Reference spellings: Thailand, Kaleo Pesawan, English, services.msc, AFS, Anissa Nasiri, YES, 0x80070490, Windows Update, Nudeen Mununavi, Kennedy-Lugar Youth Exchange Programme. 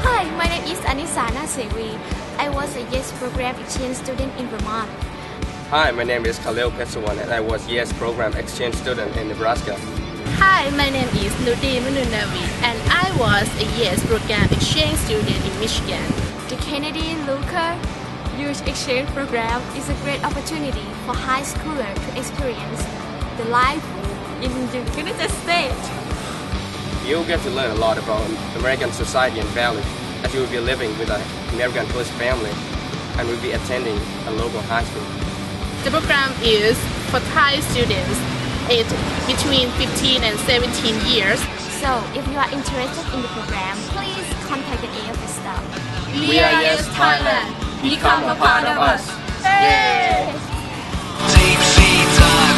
Hi, my name is Anissa Nasiri. I was a YES program exchange student in Vermont. Hi, my name is Kaleo Pesawan and I was YES program exchange student in Nebraska. Hi, my name is Nudeen Mununavi and I was a YES program exchange student in Michigan. The Kennedy-Lugar Youth Exchange Programme is a great opportunity for high schoolers to experience the life in the United States. You'll get to learn a lot about American society and values as you will be living with an American host family and will be attending a local high school. The program is for Thai students aged between 15 and 17 years. So, if you are interested in the program, please contact the AFS staff. We are YES Thailand. Become a part of us. Yay!